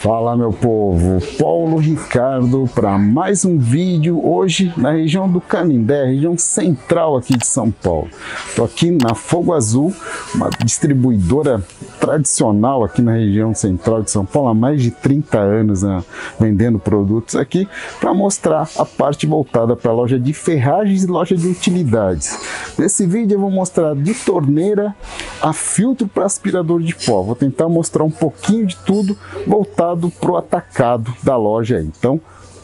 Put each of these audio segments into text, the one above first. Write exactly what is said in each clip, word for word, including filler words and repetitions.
Fala, meu povo, Paulo Ricardo para mais um vídeo hoje na região do Canindé, região central aqui de São Paulo. Estou aqui na Fogo Azul, uma distribuidora tradicional aqui na região central de São Paulo, há mais de trinta anos, né, vendendo produtos aqui, para mostrar a parte voltada para a loja de ferragens e loja de utilidades. Nesse vídeo eu vou mostrar de torneira a filtro para aspirador de pó. Vou tentar mostrar um pouquinho de tudo voltado pro atacado da loja. Então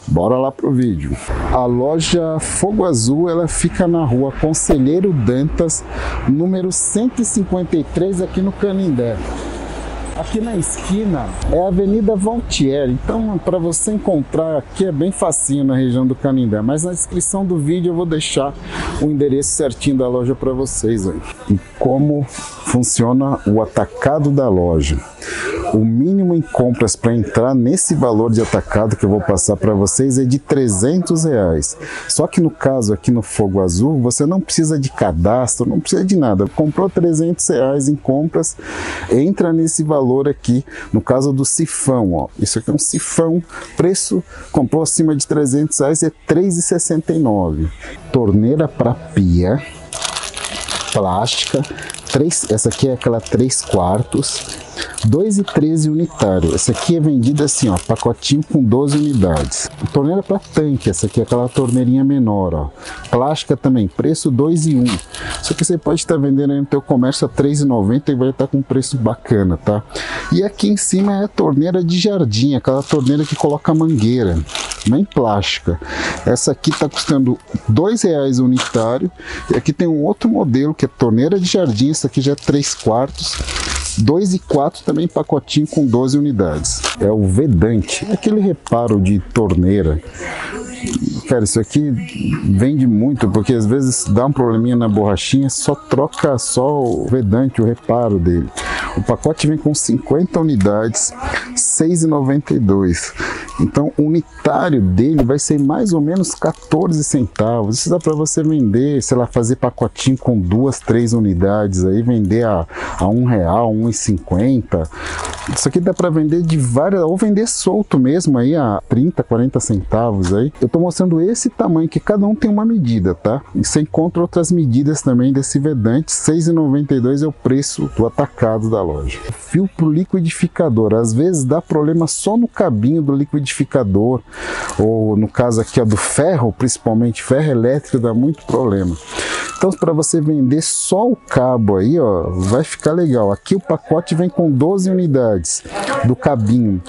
bora lá pro vídeo. A loja Fogo Azul, ela fica na rua Conselheiro Dantas, número cento e cinquenta e três, aqui no Canindé. Aqui na esquina é a Avenida Valtier, então para você encontrar aqui é bem facinho na região do Canindé, mas na descrição do vídeo eu vou deixar o endereço certinho da loja para vocês aí. E como funciona o atacado da loja? O mínimo em compras para entrar nesse valor de atacado que eu vou passar para vocês é de trezentos reais. Só que no caso aqui no Fogo Azul, você não precisa de cadastro, não precisa de nada. Comprou trezentos reais em compras, entra nesse valor aqui. No caso do sifão, ó, isso aqui é um sifão, preço, comprou acima de trezentos reais, é três reais e sessenta e nove centavos. Torneira para pia, plástica, três, essa aqui é aquela três quartos. dois e treze unitário. Essa aqui é vendida assim, ó, pacotinho com doze unidades. Torneira para tanque, essa aqui é aquela torneirinha menor, ó. Plástica também, preço dois e um. Só que você pode estar vendendo aí no teu comércio a três e noventa e vai estar com um preço bacana, tá? E aqui em cima é a torneira de jardim, aquela torneira que coloca mangueira, em plástica. Essa aqui tá custando dois reais unitário. E aqui tem um outro modelo que é torneira de jardim, essa aqui já é três quartos. dois e quatro também, pacotinho com doze unidades. É o vedante, aquele reparo de torneira. Cara, isso aqui vende muito, porque às vezes dá um probleminha na borrachinha, só troca só o vedante, o reparo dele. O pacote vem com cinquenta unidades, seis reais e noventa e dois centavos. Então o unitário dele vai ser mais ou menos quatorze centavos. Isso dá para você vender, sei lá, fazer pacotinho com duas, três unidades aí, vender a, a um real, um e cinquenta. Isso aqui dá para vender de várias, ou vender solto mesmo aí a trinta, quarenta centavos aí. Eu tô mostrando esse tamanho, que cada um tem uma medida, tá? E você encontra outras medidas também desse vedante. seis reais e noventa e dois centavos é o preço do atacado da loja. Fio pro liquidificador. Às vezes dá problema só no cabinho do liquidificador, ou no caso aqui, ó, do ferro, principalmente ferro elétrico, dá muito problema. Então, para você vender só o cabo aí, ó, vai ficar legal. Aqui o pacote vem com doze unidades do cabinho.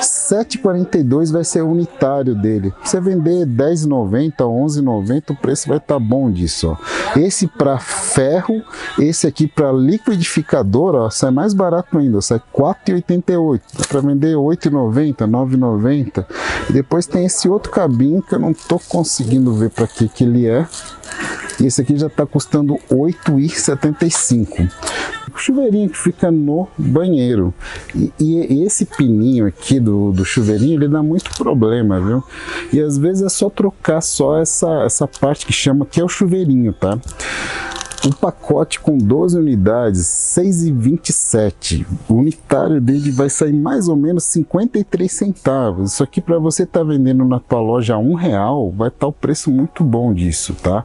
sete reais e quarenta e dois centavos vai ser o unitário dele. Se você vender dez reais e noventa centavos, onze reais e noventa centavos, o preço vai estar bom disso, ó. Esse para ferro, esse aqui para liquidificador, ó, sai mais barato ainda, sai quatro reais e oitenta e oito centavos. Dá para vender oito reais e noventa centavos, nove reais e noventa centavos. E depois tem esse outro cabinho que eu não tô conseguindo ver para que que ele é. E esse aqui já está custando oito reais e setenta e cinco centavos. O chuveirinho que fica no banheiro. E, e esse pininho aqui do, do chuveirinho, ele dá muito problema, viu? E às vezes é só trocar só essa, essa parte que chama, que é o chuveirinho, tá? Um pacote com doze unidades, seis reais e vinte e sete centavos. O unitário dele vai sair mais ou menos cinquenta e três centavos. Isso aqui para você tá vendendo na tua loja um real, vai estar o preço muito bom disso, tá?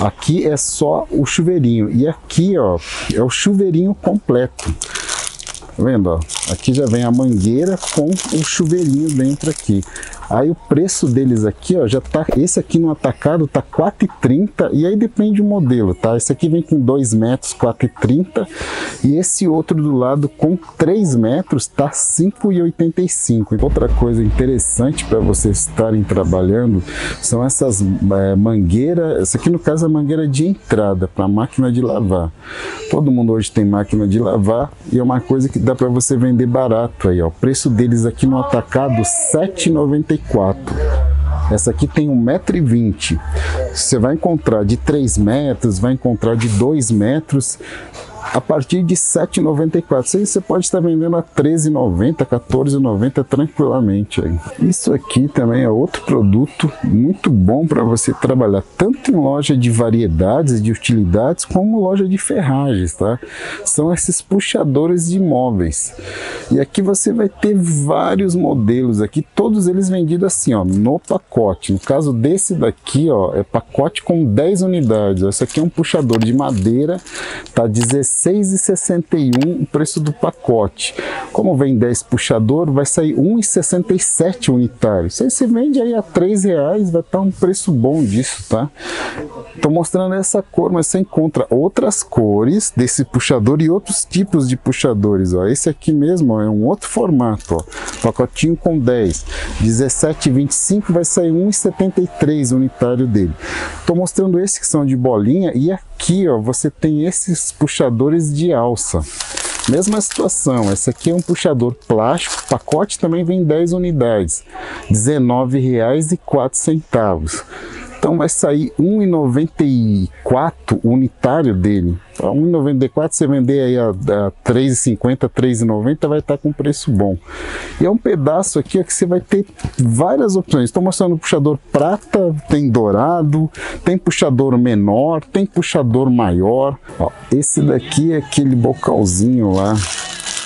Aqui é só o chuveirinho. E aqui, ó, é o chuveirinho completo. Tá vendo, ó? Aqui já vem a mangueira com o chuveirinho dentro aqui. Aí o preço deles aqui, ó, já tá, esse aqui no atacado tá quatro reais e trinta centavos, e aí depende do modelo, tá? Esse aqui vem com dois metros, quatro reais e trinta centavos, e esse outro do lado com três metros tá cinco reais e oitenta e cinco centavos. Outra coisa interessante para vocês estarem trabalhando são essas é, mangueiras. Essa aqui no caso é a mangueira de entrada para máquina de lavar. Todo mundo hoje tem máquina de lavar, e é uma coisa que dá para você vender barato aí, ó. O preço deles aqui no atacado sete reais e noventa e cinco centavos. Essa aqui tem um metro e vinte. Você vai encontrar de três metros, vai encontrar de dois metros. a partir de sete reais e noventa e quatro centavos. Você pode estar vendendo a treze reais e noventa centavos, quatorze reais e noventa centavos tranquilamente. Isso aqui também é outro produto muito bom para você trabalhar tanto em loja de variedades, de utilidades, como loja de ferragens, tá? São esses puxadores de móveis. E aqui você vai ter vários modelos aqui, todos eles vendidos assim, ó, no pacote. No caso desse daqui, ó, é pacote com dez unidades. Esse aqui é um puxador de madeira, tá dezesseis reais e sessenta e um centavos o preço do pacote. Como vem dez puxador, vai sair um real e sessenta e sete centavos unitário. Se você vende aí a três reais, vai estar um preço bom disso, tá? Tô mostrando essa cor, mas você encontra outras cores desse puxador e outros tipos de puxadores, ó. Esse aqui mesmo, ó, é um outro formato, ó. Pacotinho com dez, dezessete reais e vinte e cinco centavos, vai sair um real e setenta e três centavos unitário dele. Tô mostrando esses que são de bolinha, e aqui, ó, você tem esses puxadores de alça. Mesma situação, esse aqui é um puxador plástico, pacote também vem dez unidades, dezenove reais e quatro centavos. Então vai sair um real e noventa e quatro centavos unitário dele. Então, um real e noventa e quatro centavos, você vender aí a, a três reais e cinquenta centavos, três reais e noventa centavos, vai estar com preço bom. E é um pedaço aqui, ó, que você vai ter várias opções. Estou mostrando puxador prata, tem dourado, tem puxador menor, tem puxador maior. Ó, esse daqui é aquele bocalzinho lá,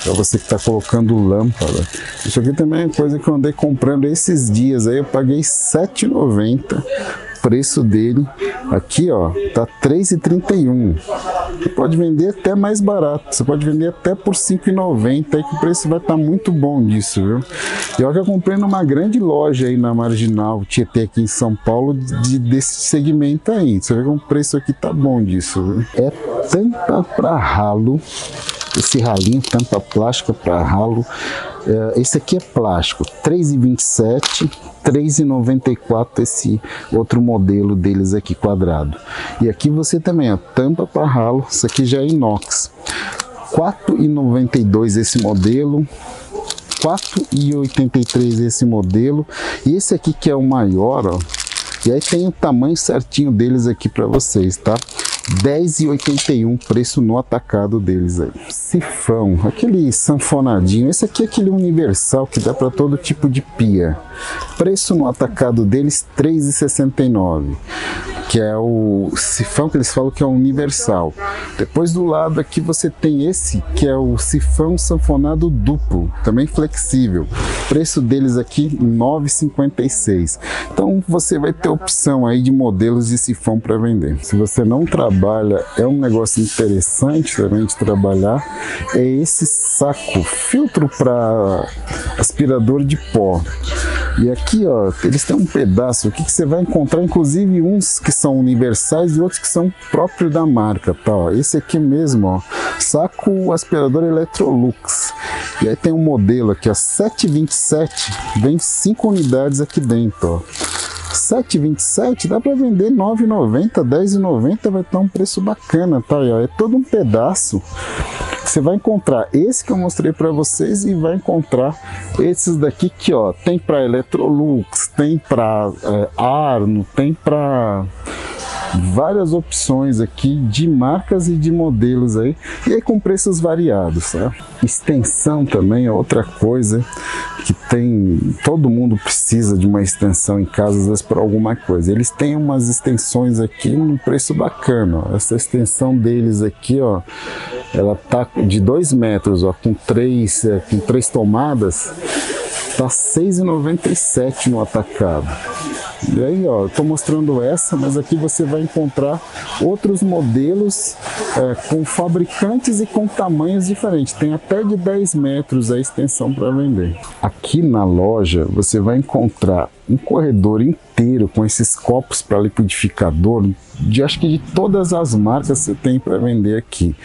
para você que está colocando lâmpada. Isso aqui também é coisa que eu andei comprando esses dias aí, eu paguei sete reais e noventa centavos. Preço dele aqui, ó, tá três reais e trinta e um centavos. Você pode vender até mais barato, você pode vender até por cinco reais e noventa centavos, aí que o preço vai estar muito bom disso, viu? E olha que eu comprei numa grande loja aí na Marginal Tietê aqui em São Paulo, de, desse segmento aí. Você vê que o preço aqui tá bom disso, viu? É tampa para ralo, esse ralinho, tampa plástica para ralo. Esse aqui é plástico, três reais e vinte e sete centavos, três reais e noventa e quatro centavos esse outro modelo deles aqui quadrado. E aqui você também, ó, tampa para ralo, isso aqui já é inox, quatro reais e noventa e dois centavos esse modelo, quatro reais e oitenta e três centavos esse modelo, e esse aqui que é o maior, ó, e aí tem o tamanho certinho deles aqui para vocês, tá? dez reais e oitenta e um centavos preço no atacado deles aí. Sifão, aquele sanfonadinho, esse aqui é aquele universal que dá para todo tipo de pia. Preço no atacado deles três reais e sessenta e nove centavos, que é o sifão que eles falam que é universal. Depois do lado aqui você tem esse que é o sifão sanfonado duplo, também flexível. Preço deles aqui nove reais e cinquenta e seis centavos. Então você vai ter opção aí de modelos de sifão para vender. Se você não trabalha, é um negócio interessante também de trabalhar, é esse saco, filtro para aspirador de pó. E aqui, ó, eles têm um pedaço aqui que você vai encontrar, inclusive uns que são universais e outros que são próprios da marca, tá? Ó, esse aqui mesmo, ó, saco aspirador Electrolux. E aí tem um modelo aqui, ó, sete reais e vinte e sete centavos, vem cinco unidades aqui dentro, ó. sete reais e vinte e sete centavos, dá para vender nove reais e noventa centavos, dez reais e noventa centavos, vai estar um preço bacana, tá? É todo um pedaço. Você vai encontrar esse que eu mostrei para vocês e vai encontrar esses daqui que, ó, tem para Electrolux, tem para é, Arno, tem para várias opções aqui de marcas e de modelos aí, e aí com preços variados, tá? Extensão também é outra coisa que tem, todo mundo precisa de uma extensão em casa, às vezes por alguma coisa. Eles têm umas extensões aqui num preço bacana, ó. Essa extensão deles aqui, ó, ela tá de dois metros, ó, com três, com três tomadas, tá seis reais e noventa e sete centavos no atacado. E aí, ó, eu tô mostrando essa, mas aqui você vai encontrar outros modelos é, com fabricantes e com tamanhos diferentes. Tem até de dez metros a extensão para vender. Aqui na loja você vai encontrar um corredor inteiro com esses copos para liquidificador, de, acho que de todas as marcas você tem para vender aqui.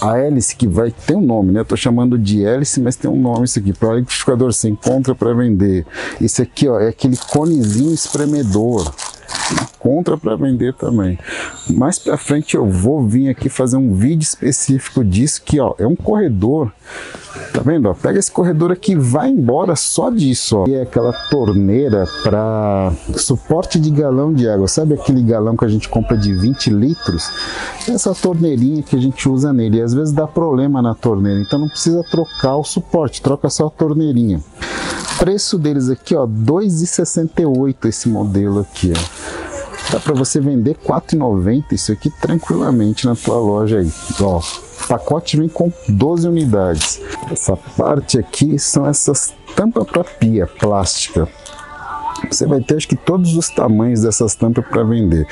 A hélice que vai ter um nome, né? Eu tô chamando de hélice, mas tem um nome isso aqui. Para liquidificador você encontra para vender. Isso aqui, ó, é aquele conezinho espremedor. compra para vender também. Mais para frente eu vou vir aqui fazer um vídeo específico disso, que ó, é um corredor, tá vendo? Ó, pega esse corredor aqui e vai embora só disso, ó. E é aquela torneira para suporte de galão de água, sabe aquele galão que a gente compra de vinte litros? Essa torneirinha que a gente usa nele, e às vezes dá problema na torneira, então não precisa trocar o suporte, troca só a torneirinha. Preço deles aqui, ó, dois reais e sessenta e oito centavos esse modelo aqui, ó. Dá para você vender quatro reais e noventa centavos isso aqui tranquilamente na tua loja aí. Ó, o pacote vem com doze unidades. Essa parte aqui são essas tampas para pia plástica. Você vai ter acho que todos os tamanhos dessas tampas para vender.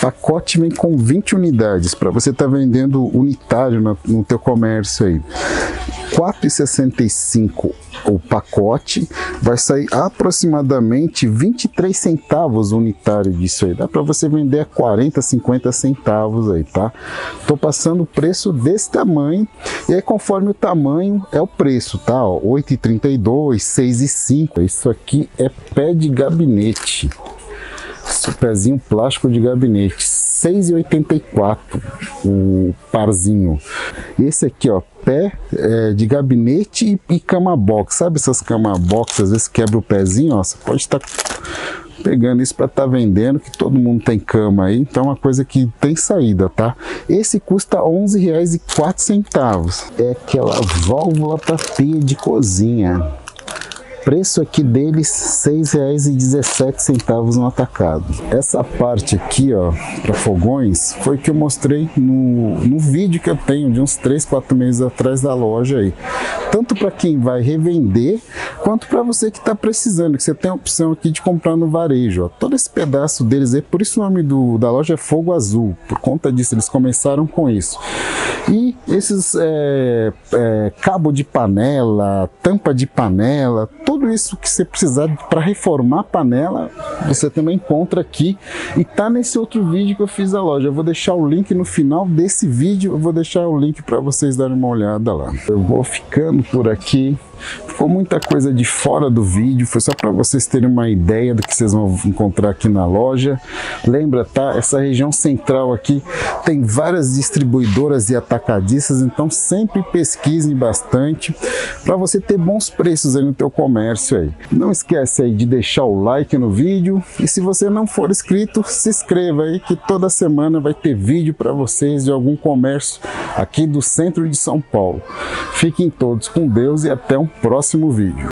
Pacote vem com vinte unidades para você estar tá vendendo unitário no, no teu comércio aí. quatro reais e sessenta e cinco centavos o pacote, vai sair aproximadamente vinte e três centavos unitário disso aí. Dá para você vender a quarenta, cinquenta centavos aí, tá? Tô passando o preço desse tamanho e aí conforme o tamanho é o preço, tá? oito reais e trinta e dois centavos, seis reais e cinco centavos. Isso aqui é pé de gabinete. Esse pezinho plástico de gabinete, seis reais e oitenta e quatro centavos o parzinho. Esse aqui, ó, pé é, de gabinete e, e cama box, sabe essas cama box, às vezes quebra o pezinho, ó, você pode estar tá pegando isso para estar tá vendendo, que todo mundo tem cama aí, então é uma coisa que tem saída, tá? Esse custa onze reais e quatro centavos, é aquela válvula para pia de cozinha. Preço aqui deles seis reais e dezessete centavos no atacado. Essa parte aqui, ó, para fogões, foi que eu mostrei no, no vídeo que eu tenho de uns três, quatro meses atrás da loja aí. Tanto para quem vai revender, quanto para você que está precisando, que você tem a opção aqui de comprar no varejo, ó. Todo esse pedaço deles aí, por isso o nome do, da loja é Fogo Azul, por conta disso, eles começaram com isso. E esses é, é, cabo de panela, tampa de panela, tudo isso que você precisar para reformar a panela, você também encontra aqui. E tá nesse outro vídeo que eu fiz da loja. Eu vou deixar o link no final desse vídeo, eu vou deixar o link para vocês darem uma olhada lá. Eu vou ficando por aqui. Ficou muita coisa de fora do vídeo, foi só para vocês terem uma ideia do que vocês vão encontrar aqui na loja. Lembra, tá? Essa região central aqui tem várias distribuidoras e atacadistas, então sempre pesquisem bastante para você ter bons preços aí no teu comércio aí. Não esquece aí de deixar o like no vídeo e se você não for inscrito, se inscreva aí que toda semana vai ter vídeo para vocês de algum comércio aqui do centro de São Paulo. Fiquem todos com Deus e até um próximo vídeo.